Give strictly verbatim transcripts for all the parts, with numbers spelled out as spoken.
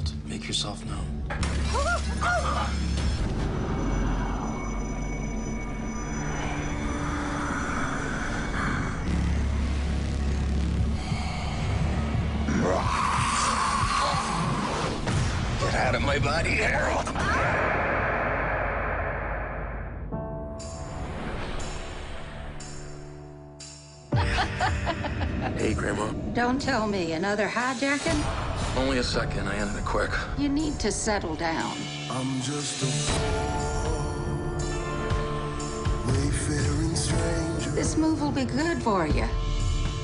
Harold. Make yourself known. Get out of my body, Harold. Hey, Grandma. Don't tell me. Another hijacking? Only a second. I ended it quick. You need to settle down. I'm just a wayfaring stranger. This move will be good for you.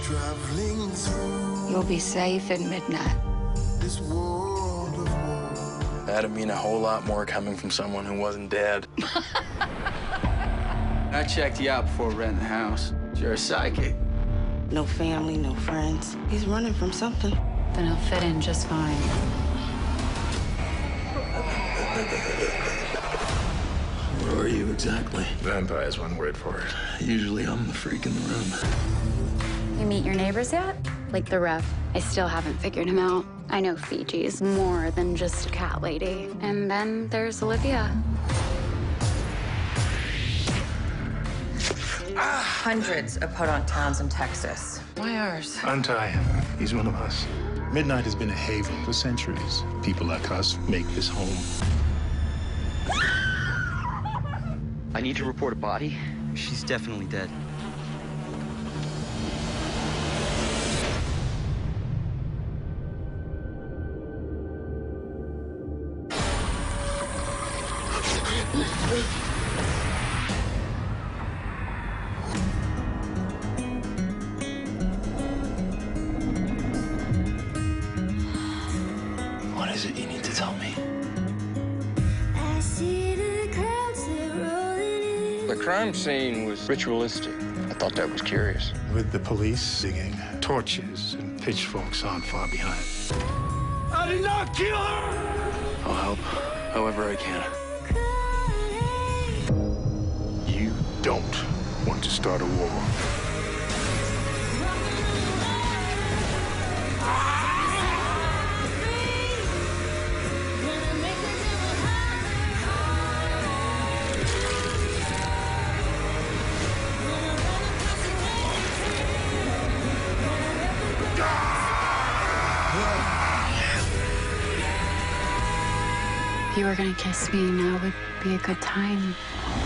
Traveling through. You'll be safe at midnight. This world of war. That'd mean a whole lot more coming from someone who wasn't dead. I checked you out before renting the house. You're a psychic. No family, no friends. He's running from something. Then he'll fit in just fine. Where are you exactly? Vampire's one word for it. Usually I'm the freak in the room. You meet your neighbors yet? Like the ref. I still haven't figured him out. I know Fiji's more than just a cat lady. And then there's Olivia. Hundreds of podunk towns in Texas. Why ours? Untie him. He's one of us. Midnight has been a haven for centuries. People like us make this home. I need to report a body. She's definitely dead. What is it you need to tell me? I see the clouds that roll in. The crime scene was ritualistic. I thought that was curious. With the police singing, torches and pitchforks aren't far behind. I did not kill her! I'll help however I can. You don't want to start a war. If you were gonna kiss me, now would be a good time.